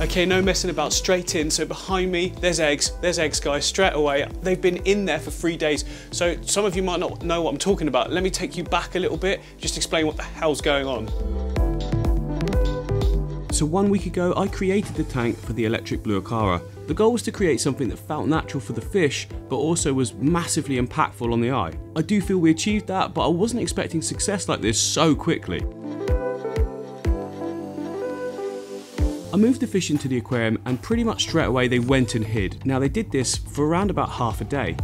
Okay, no messing about, straight in. So behind me, there's eggs guys, straight away. They've been in there for 3 days. So some of you might not know what I'm talking about. Let me take you back a little bit, just explain what the hell's going on. So 1 week ago, I created the tank for the electric blue Acara. The goal was to create something that felt natural for the fish, but also was massively impactful on the eye. I do feel we achieved that, but I wasn't expecting success like this so quickly. I moved the fish into the aquarium and pretty much straight away they went and hid. Now they did this for around about half a day.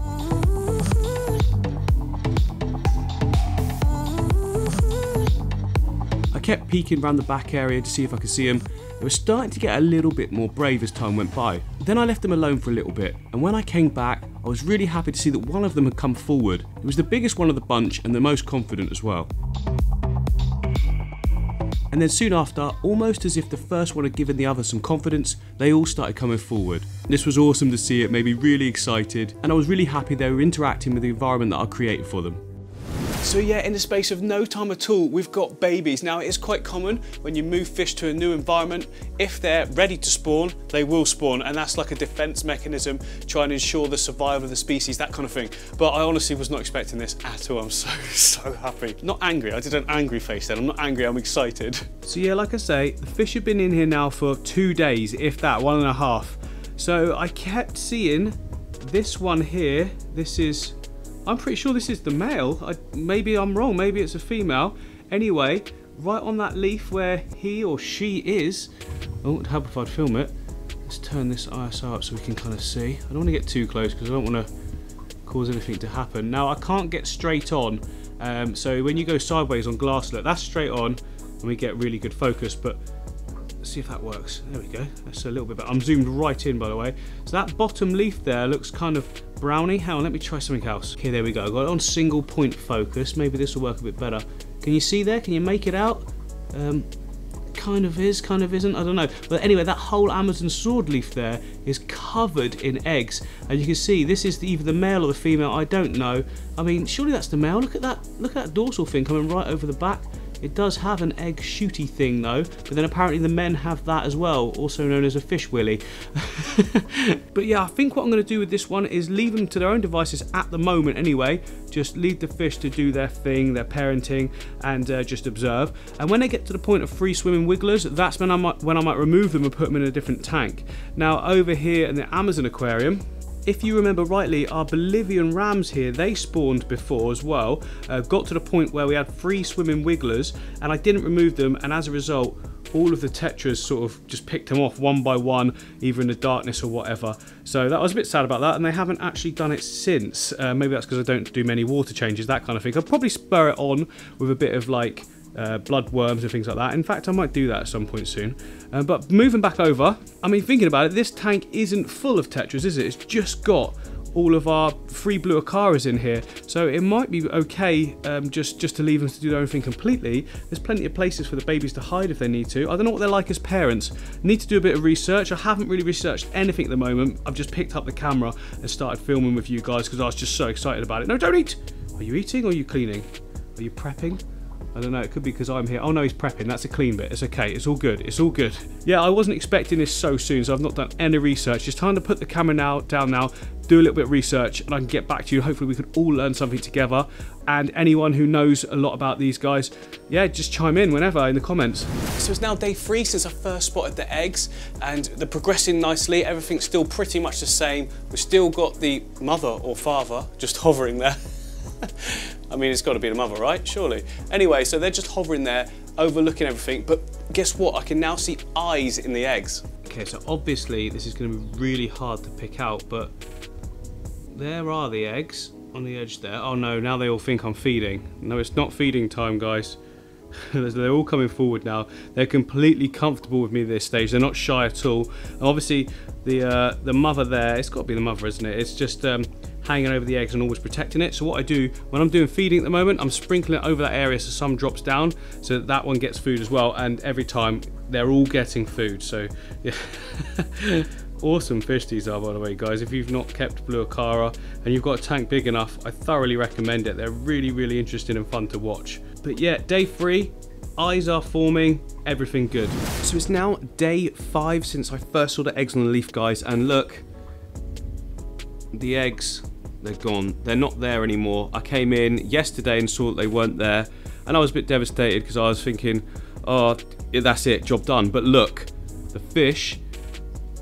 Kept peeking around the back area to see if I could see them. They were starting to get a little bit more brave as time went by. Then I left them alone for a little bit, and when I came back, I was really happy to see that one of them had come forward. It was the biggest one of the bunch and the most confident as well. And then soon after, almost as if the first one had given the other some confidence, they all started coming forward. This was awesome to see, it made me really excited, and I was really happy they were interacting with the environment that I created for them. So yeah, in the space of no time at all, we've got babies. Now it is quite common when you move fish to a new environment, if they're ready to spawn, they will spawn. And that's like a defense mechanism, trying to ensure the survival of the species, that kind of thing. But I honestly was not expecting this at all. I'm so happy. Not angry, I did an angry face then. I'm not angry, I'm excited. So yeah, like I say, the fish have been in here now for 2 days, if that, 1.5. So I kept seeing this one here. This is, I'm pretty sure this is the male. Maybe I'm wrong, maybe it's a female. Anyway, right on that leaf where he or she is, oh, it'd help if I'd film it. Let's turn this ISO up so we can kind of see. I don't want to get too close because I don't want to cause anything to happen. Now I can't get straight on, so when you go sideways on glasslet, that's straight on and we get really good focus, but let's see if that works. There we go, that's a little bit better. I'm zoomed right in by the way. So that bottom leaf there looks kind of brownie. Hang on, let me try something else. Okay, there we go. I got it on single point focus. Maybe this will work a bit better. Can you see there? Can you make it out? Kind of is, kind of isn't. I don't know. But anyway, that whole Amazon sword leaf there is covered in eggs. And you can see this is either the male or the female. I don't know. I mean, surely that's the male. Look at that dorsal thing coming right over the back. It does have an egg shooty thing though, but then apparently the men have that as well, also known as a fish willy. But yeah, I think what I'm going to do with this one is leave them to their own devices at the moment anyway. Just leave the fish to do their thing, their parenting, and just observe. And when they get to the point of free swimming wigglers, that's when I might remove them and put them in a different tank. Now over here in the Amazon aquarium, if you remember rightly, our Bolivian rams here, they spawned before as well, got to the point where we had free swimming wigglers and I didn't remove them, and as a result all of the tetras sort of just picked them off one by one, either in the darkness or whatever. So that was a bit sad about that, and they haven't actually done it since. Maybe that's because I don't do many water changes, that kind of thing. I'll probably spur it on with a bit of like blood worms and things like that. In fact, I might do that at some point soon. But moving back over, I mean, thinking about it, this tank isn't full of tetras, is it? It's just got all of our free blue Acaras in here. So it might be okay just to leave them to do their own thing completely. There's plenty of places for the babies to hide if they need to. I don't know what they're like as parents. Need to do a bit of research. I haven't really researched anything at the moment. I've just picked up the camera and started filming with you guys because I was just so excited about it. No, don't eat! Are you eating or are you cleaning? Are you prepping? I don't know, it could be because I'm here. Oh no, he's prepping, that's a clean bit. It's okay, it's all good, it's all good. Yeah, I wasn't expecting this so soon, so I've not done any research. It's time to put the camera down now, do a little bit of research, and I can get back to you. Hopefully we can all learn something together. And anyone who knows a lot about these guys, yeah, just chime in whenever in the comments. So it's now day 3 since I first spotted the eggs, and they're progressing nicely. Everything's still pretty much the same. We've still got the mother or father just hovering there. I mean, it's got to be the mother, right? Surely. Anyway, so they're just hovering there, overlooking everything, but guess what? I can now see eyes in the eggs. Okay, so obviously this is going to be really hard to pick out, but there are the eggs on the edge there. Oh no, now they all think I'm feeding. No, it's not feeding time, guys. They're all coming forward now. They're completely comfortable with me at this stage. They're not shy at all. And obviously, the mother there, it's got to be the mother, isn't it? It's just hanging over the eggs and always protecting it. So what I do when I'm doing feeding at the moment, I'm sprinkling it over that area so some drops down so that one gets food as well. And every time they're all getting food. So yeah. Awesome fish these are, by the way, guys. If you've not kept blue Acara and you've got a tank big enough, I thoroughly recommend it. They're really interesting and fun to watch. But yeah, day 3, eyes are forming, everything good. So it's now day 5 since I first saw the eggs on the leaf, guys, and look, the eggs, they're gone. They're not there anymore. I came in yesterday and saw that they weren't there, and I was a bit devastated because I was thinking, oh, that's it, job done. But look, the fish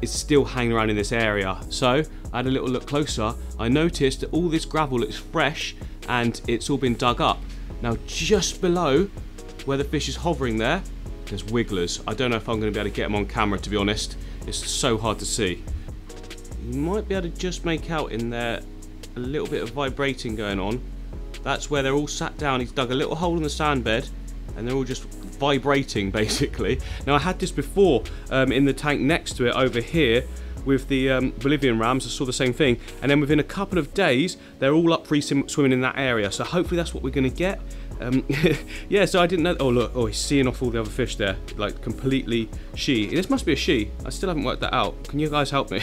is still hanging around in this area. So I had a little look closer. I noticed that all this gravel is fresh and it's all been dug up. Now just below where the fish is hovering there, there's wigglers. I don't know if I'm going to be able to get them on camera, to be honest. It's so hard to see. You might be able to just make out in there a little bit of vibrating going on. That's where they're all sat down. He's dug a little hole in the sand bed and they're all just vibrating, basically. Now I had this before in the tank next to it over here with the Bolivian rams. I saw the same thing, and then within a couple of days they're all up free swimming in that area, so hopefully that's what we're gonna get. Yeah, so I didn't know. Oh look, oh, he's seeing off all the other fish there, like completely she. This must be a she. I still haven't worked that out. Can you guys help me?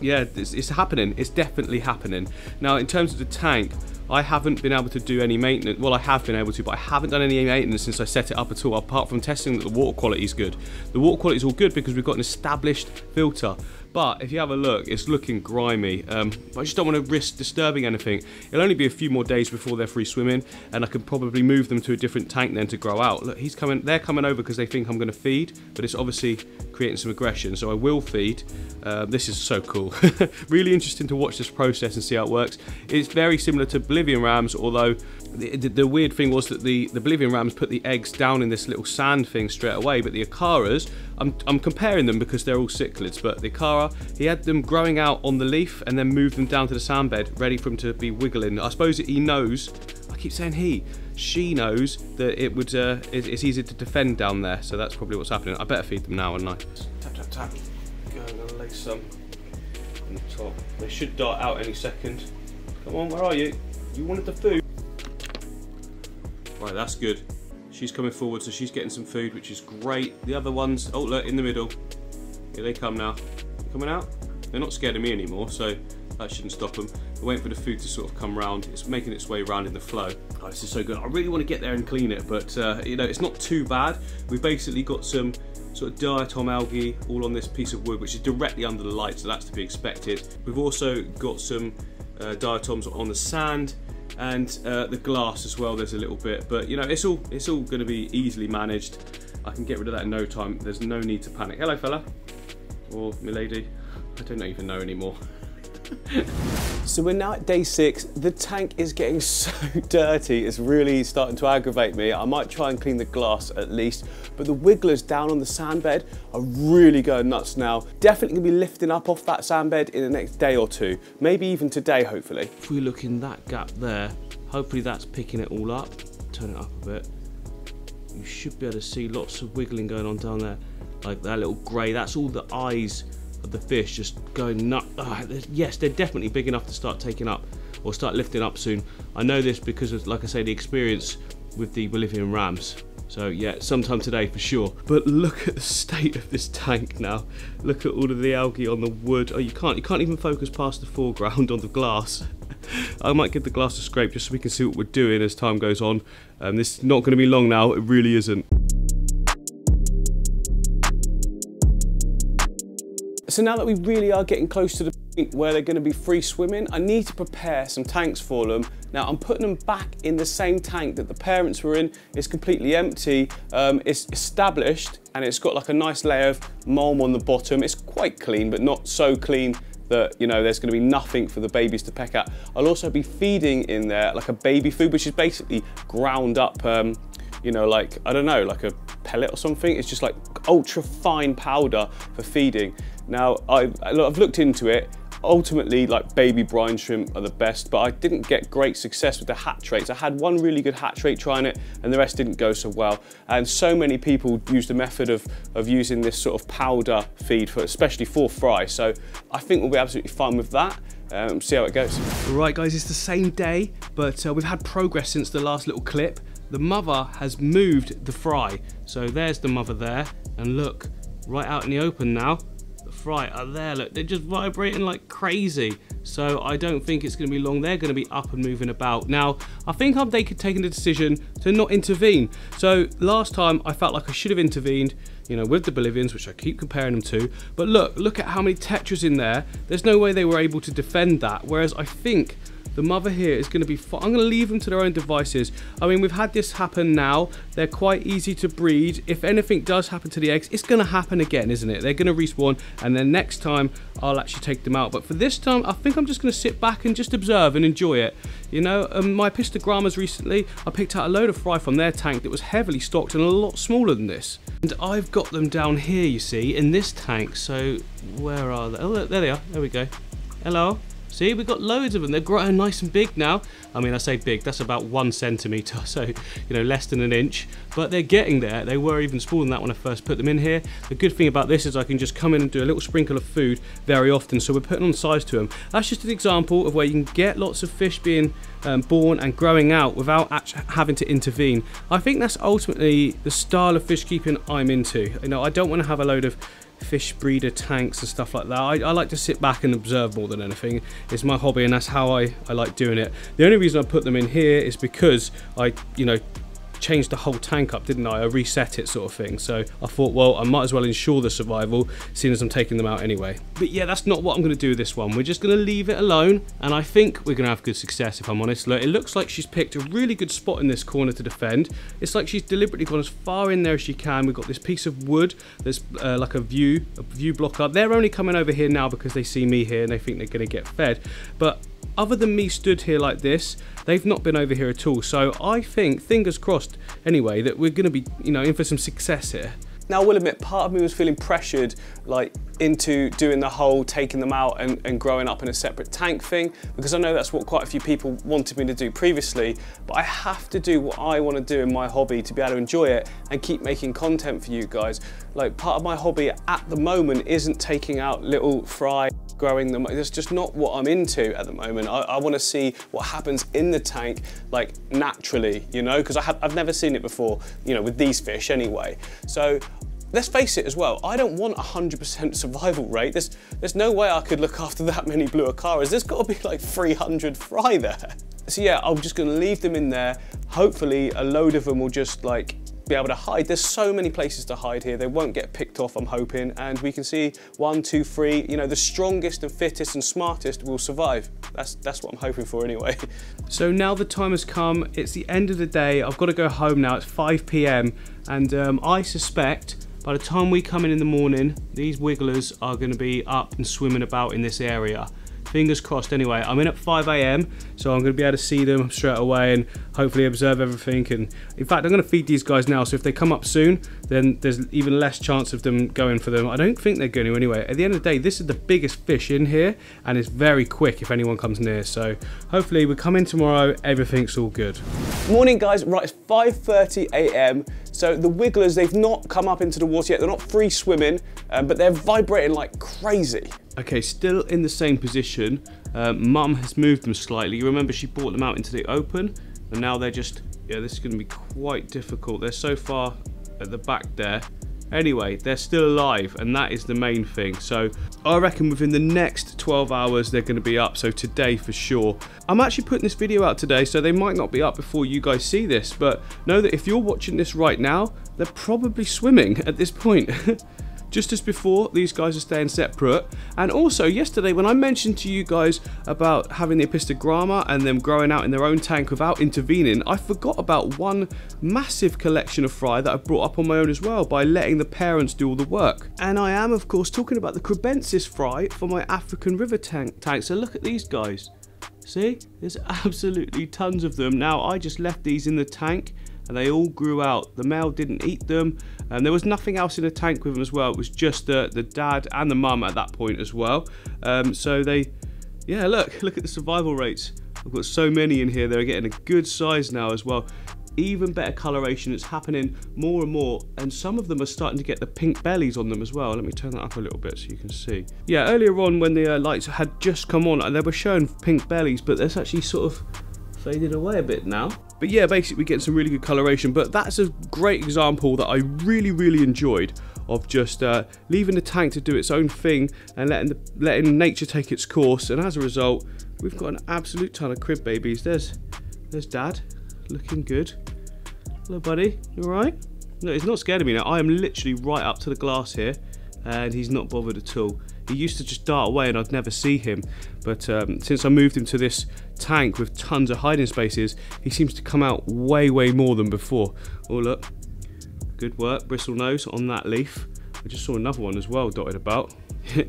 Yeah, it's happening. It's definitely happening. Now in terms of the tank, I haven't been able to do any maintenance. Well, I have been able to, but I haven't done any maintenance since I set it up at all, apart from testing that the water quality is good. The water quality is all good because we've got an established filter. But if you have a look, it's looking grimy. But I just don't want to risk disturbing anything. It'll only be a few more days before they're free swimming, and I could probably move them to a different tank then to grow out. Look, he's coming. They're coming over because they think I'm going to feed, but it's obviously creating some aggression, so I will feed. This is so cool. Really interesting to watch this process and see how it works. It's very similar to Bolivian rams, although the weird thing was that the Bolivian rams put the eggs down in this little sand thing straight away, but the Acaras, I'm comparing them because they're all cichlids, but the Acara, he had them growing out on the leaf and then moved them down to the sand bed, ready for him to be wiggling. I suppose he knows, I keep saying he, she knows that it would, it's easier to defend down there, so that's probably what's happening. I better feed them now, and I tap, tap, tap, go and lay some on the top. They should dart out any second. Come on, where are you? You wanted the food. Right, that's good. She's coming forward, so she's getting some food, which is great. The other ones, oh look, in the middle. Here they come now. They're coming out. They're not scared of me anymore, so that shouldn't stop them. They're waiting for the food to sort of come round. It's making its way round in the flow. Oh, this is so good. I really want to get there and clean it, but you know, it's not too bad. We've basically got some sort of diatom algae all on this piece of wood, which is directly under the light, so that's to be expected. We've also got some diatoms on the sand, and the glass as well, there's a little bit, but you know, it's all going to be easily managed. I can get rid of that in no time. There's no need to panic. Hello fella, or milady, I don't even know anymore. So we're now at day 6. The tank is getting so dirty, it's really starting to aggravate me. I might try and clean the glass at least, but the wigglers down on the sand bed are really going nuts now. Definitely gonna be lifting up off that sand bed in the next day or two, maybe even today, hopefully. If we look in that gap there, hopefully that's picking it all up. Turn it up a bit. You should be able to see lots of wiggling going on down there. Like that little grey, that's all the eyes of the fish just going nuts. Yes, they're definitely big enough to start taking up or start lifting up soon. I know this because of, like I say, the experience with the Bolivian rams. So yeah, sometime today for sure. But look at the state of this tank now. Look at all of the algae on the wood. Oh, you can't even focus past the foreground on the glass. I might give the glass a scrape just so we can see what we're doing as time goes on. This is not going to be long now. It really isn't. So now that we really are getting close to the point where they're going to be free swimming, I need to prepare some tanks for them. Now I'm putting them back in the same tank that the parents were in. It's completely empty, it's established, and it's got like a nice layer of mulm on the bottom. It's quite clean, but not so clean that, you know, there's going to be nothing for the babies to peck at. I'll also be feeding in there like a baby food, which is basically ground up, you know, like, I don't know, like a pellet or something. It's just like ultra fine powder for feeding. Now, I've looked into it. Ultimately, like, baby brine shrimp are the best, but I didn't get great success with the hatch rates. I had one really good hatch rate trying it, and the rest didn't go so well. And so many people use the method of using this sort of powder feed, for especially for fry. So I think we'll be absolutely fine with that. See how it goes. Right, guys, it's the same day, but we've had progress since the last little clip. The mother has moved the fry. So there's the mother there, and look, right out in the open now. Fry are there, look, they're just vibrating like crazy. So I don't think it's going to be long. They're going to be up and moving about. Now, I think they could take the decision to not intervene. So last time I felt like I should have intervened, you know, with the Bolivians, which I keep comparing them to. But look at how many Tetras in there. There's no way they were able to defend that. Whereas I think the mother here is going to be fine. I'm going to leave them to their own devices. I mean, we've had this happen now. They're quite easy to breed. If anything does happen to the eggs, it's going to happen again, isn't it? They're going to respawn, and then next time I'll actually take them out. But for this time, I think I'm just going to sit back and just observe and enjoy it. You know, my Apistogrammas recently, I picked out a load of fry from their tank that was heavily stocked and a lot smaller than this. And I've got them down here, you see, in this tank. So where are they? Oh, look, there they are. There we go. Hello. See, we've got loads of them. They're growing nice and big now. I mean, I say big, that's about 1 centimetre, so, you know, less than an inch. But they're getting there. They were even smaller than that when I first put them in here. The good thing about this is I can just come in and do a little sprinkle of food very often, so we're putting on size to them. That's just an example of where you can get lots of fish being born and growing out without actually having to intervene. I think that's ultimately the style of fish keeping I'm into. You know, I don't want to have a load of fish breeder tanks and stuff like that. I like to sit back and observe more than anything. It's my hobby, and that's how I like doing it. The only reason I put them in here is because I, you know, changed the whole tank up, didn't I? I reset it, sort of thing. So I thought, well, I might as well ensure the survival, seeing as I'm taking them out anyway. But yeah, that's not what I'm going to do with this one. We're just going to leave it alone, and I think we're going to have good success, if I'm honest. Look, it looks like she's picked a really good spot in this corner to defend. It's like she's deliberately gone as far in there as she can. We've got this piece of wood that's like a view block up. They're only coming over here now because they see me here and they think they're going to get fed. But other than me stood here like this, they've not been over here at all. So I think, fingers crossed anyway, that we're going to be, you know, in for some success here. Now, I will admit, part of me was feeling pressured, like, into doing the whole taking them out and growing up in a separate tank thing, because I know that's what quite a few people wanted me to do previously. But I have to do what I want to do in my hobby to be able to enjoy it and keep making content for you guys. Like, part of my hobby at the moment isn't taking out little fry, growing them. That's just not what I'm into at the moment. I want to see what happens in the tank, like, naturally, you know, because I've never seen it before, you know, with these fish anyway. So let's face it as well, I don't want 100% survival rate. There's no way I could look after that many blue acaras. There's got to be like 300 fry there. So yeah, I'm just going to leave them in there. Hopefully a load of them will just, like, be able to hide. There's so many places to hide here. They won't get picked off, I'm hoping, and we can see 1, 2, 3, you know, the strongest and fittest and smartest will survive. That's what I'm hoping for anyway. So now the time has come. It's the end of the day. I've got to go home now. It's 5 p.m. and I suspect by the time we come in the morning, these wigglers are going to be up and swimming about in this area. Fingers crossed anyway. I'm in at 5 a.m, so I'm going to be able to see them straight away and hopefully observe everything. And in fact, I'm going to feed these guys now, so if they come up soon, then there's even less chance of them going for them. I don't think they're going to anyway. At the end of the day, this is the biggest fish in here, and it's very quick if anyone comes near. So hopefully we come in tomorrow, everything's all good. Morning, guys. Right, it's 5:30 a.m. So the wigglers, they've not come up into the water yet. They're not free swimming, but they're vibrating like crazy. Okay, still in the same position. Mum has moved them slightly. You remember she brought them out into the open, and now they're just, yeah, this is gonna be quite difficult. They're so far at the back there. Anyway, they're still alive, and that is the main thing. So I reckon within the next 12 hours, they're going to be up. So today for sure. I'm actually putting this video out today, so they might not be up before you guys see this, but know that if you're watching this right now, they're probably swimming at this point. Just as before, these guys are staying separate. And also yesterday, when I mentioned to you guys about having the Apistogramma and them growing out in their own tank without intervening, I forgot about one massive collection of fry that I brought up on my own as well by letting the parents do all the work. And I am, of course, talking about the Kribensis fry for my African river tank. So look at these guys. See, there's absolutely tons of them. Now, I just left these in the tank, and they all grew out. The male didn't eat them, and there was nothing else in the tank with them as well. It was just the dad and the mum at that point as well. So they, yeah, look at the survival rates. I've got so many in here. They're getting a good size now as well. Even better coloration. It's happening more and more, and some of them are starting to get the pink bellies on them as well. Let me turn that up a little bit so you can see. Yeah, earlier on when the lights had just come on, they were showing pink bellies, but that's actually sort of faded away a bit now. But yeah, basically we get some really good coloration. But that's a great example that I really enjoyed of just leaving the tank to do its own thing and letting nature take its course. And as a result, we've got an absolute ton of crib babies. There's Dad, looking good. Hello, buddy. You all right? No, he's not scared of me now. I am literally right up to the glass here, and he's not bothered at all. He used to just dart away and I'd never see him, but since I moved him to this tank with tons of hiding spaces, he seems to come out way more than before. Oh look, good work, bristlenose, on that leaf. I just saw another one as well dotted about.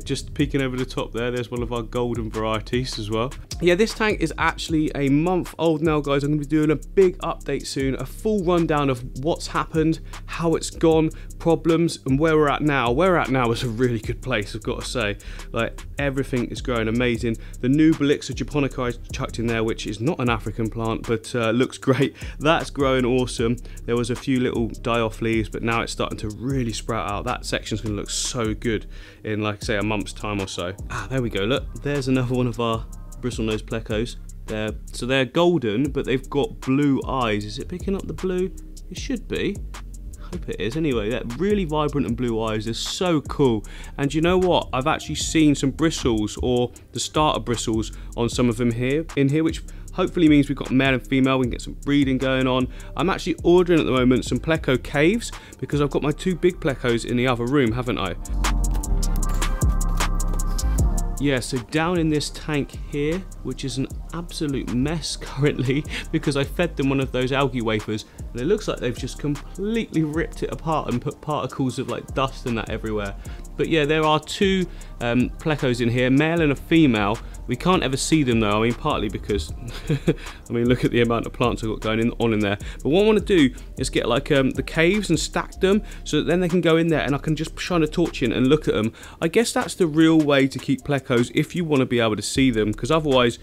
Just peeking over the top there, there's one of our golden varieties as well. Yeah, this tank is actually a month old now, guys. I'm going to be doing a big update soon, a full rundown of what's happened, how it's gone, problems, and where we're at now. Where we're at now is a really good place, I've got to say. Like, everything is growing amazing. The new Blixa japonica I chucked in there, which is not an African plant, but looks great. That's growing awesome. There was a few little die-off leaves, but now it's starting to really sprout out. That section's going to look so good in, like, say, a month's time or so. Ah, there we go, look, there's another one of our bristlenose plecos. So they're golden, but they've got blue eyes. Is it picking up the blue? It should be. I hope it is. Anyway, they're really vibrant and blue eyes. They're so cool. And you know what? I've actually seen some bristles, or the start of bristles, on some of them in here, which hopefully means we've got male and female, we can get some breeding going on. I'm actually ordering at the moment some pleco caves, because I've got my two big plecos in the other room, haven't I? Yeah, so down in this tank here, which is an absolute mess currently, because I fed them one of those algae wafers, and it looks like they've just completely ripped it apart and put particles of, like, dust and that everywhere. But yeah, there are two plecos in here, male and a female. We can't ever see them though, I mean, partly because, I mean, look at the amount of plants I've got going on in there. But what I want to do is get, like, the caves and stack them, so that then they can go in there and I can just shine a torch in and look at them. I guess that's the real way to keep plecos, if you want to be able to see them, because otherwise,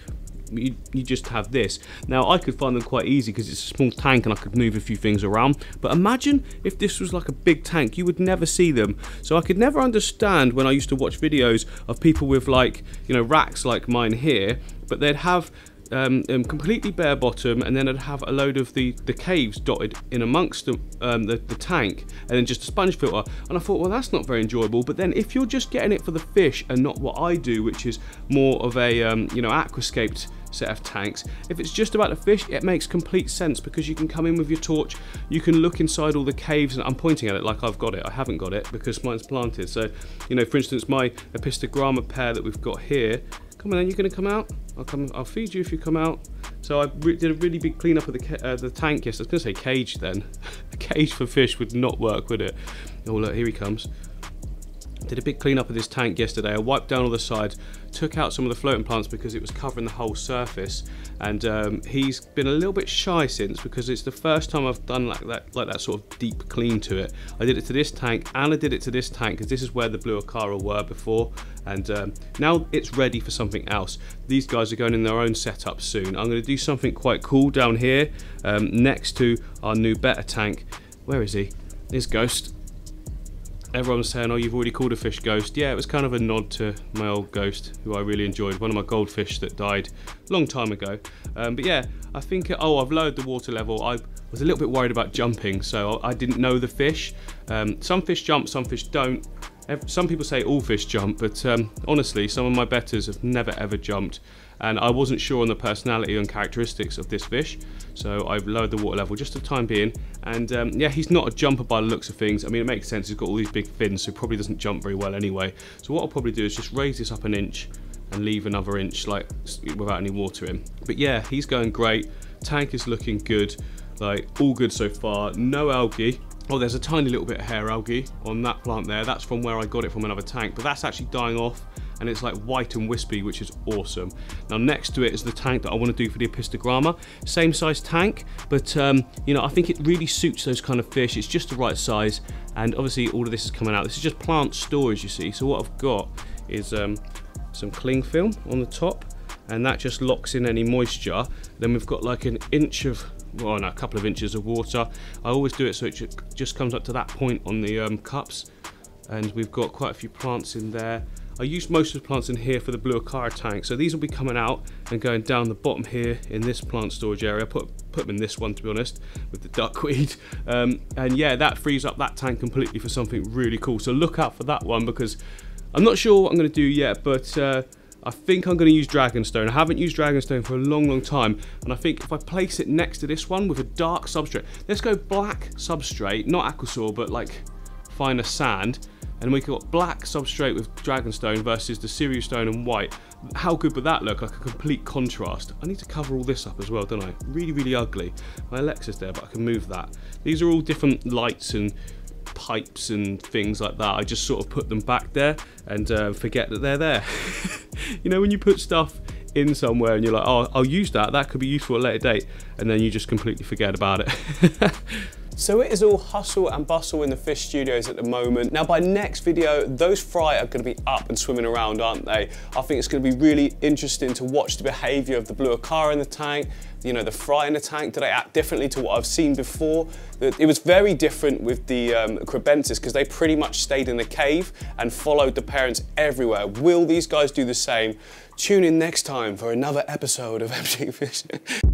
you just have this. Now, I could find them quite easy because it's a small tank and I could move a few things around, but imagine if this was like a big tank, you would never see them. So I could never understand when I used to watch videos of people with, like, you know, racks like mine here, but they'd have completely bare bottom, and then I'd have a load of the caves dotted in amongst the tank, and then just a sponge filter. And I thought, well, that's not very enjoyable. But then if you're just getting it for the fish and not what I do, which is more of a you know, aquascaped set of tanks, if it's just about the fish, it makes complete sense, because you can come in with your torch, you can look inside all the caves, and I'm pointing at it like I've got it. I haven't got it because mine's planted. So, you know, for instance, my Apistogramma pair that we've got here, come on then, you're gonna come out? I'll feed you if you come out. So I did a really big cleanup of the tank. Yes, I was gonna say cage then. A cage for fish would not work, would it? Oh look, here he comes. Did a big cleanup of this tank yesterday. I wiped down all the sides, took out some of the floating plants because it was covering the whole surface. And he's been a little bit shy since, because it's the first time I've done like that sort of deep clean to it. I did it to this tank and I did it to this tank, because this is where the blue Acara were before. And now it's ready for something else. These guys are going in their own setup soon. I'm going to do something quite cool down here next to our new better tank. Where is he? There's Ghost. Everyone's saying, oh, you've already called a fish Ghost. Yeah, it was kind of a nod to my old Ghost, who I really enjoyed, one of my goldfish that died a long time ago. But yeah, I think, oh, I've lowered the water level. I was a little bit worried about jumping, so I didn't know the fish. Some fish jump, some fish don't. Some people say all fish jump, but honestly, some of my betters have never ever jumped. And I wasn't sure on the personality and characteristics of this fish, so I've lowered the water level just for the time being. And yeah, he's not a jumper by the looks of things. I mean, it makes sense, he's got all these big fins, so he probably doesn't jump very well anyway. So what I'll probably do is just raise this up an inch and leave another inch, like, without any water in. But yeah, he's going great. Tank is looking good, like, all good so far. No algae. Oh, there's a tiny little bit of hair algae on that plant there. That's from where I got it from another tank, but that's actually dying off, and it's like white and wispy, which is awesome. Now next to it is the tank that I want to do for the Apistogramma. Same size tank, but you know, I think it really suits those kind of fish. It's just the right size, and obviously all of this is coming out. This is just plant storage, you see. So what I've got is some cling film on the top, and that just locks in any moisture. Then we've got like an inch of, well, no, a couple of inches of water. I always do it so it just comes up to that point on the cups. And we've got quite a few plants in there. I used most of the plants in here for the blue Acara tank, so these will be coming out and going down the bottom here in this plant storage area. I put them in this one, to be honest, with the duckweed. And yeah, that frees up that tank completely for something really cool. So look out for that one, because I'm not sure what I'm going to do yet, but I think I'm going to use Dragonstone. I haven't used Dragonstone for a long, long time. And I think if I place it next to this one with a dark substrate, let's go black substrate, not Aquasaur, but like finer sand. And we got black substrate with Dragonstone versus the Sirius Stone and white. How good would that look? Like a complete contrast. I need to cover all this up as well, don't I? Really, really ugly. My Alexa's there, but I can move that. These are all different lights and pipes and things like that. I just sort of put them back there and forget that they're there. You know, when you put stuff in somewhere and you're like, oh, I'll use that. That could be useful at a later date. And then you just completely forget about it. So it is all hustle and bustle in the fish studios at the moment. Now by next video, those fry are gonna be up and swimming around, aren't they? I think it's gonna be really interesting to watch the behavior of the blue Acara in the tank, you know, the fry in the tank. Do they act differently to what I've seen before? It was very different with the Kribensis, because they pretty much stayed in the cave and followed the parents everywhere. Will these guys do the same? Tune in next time for another episode of MD Fish.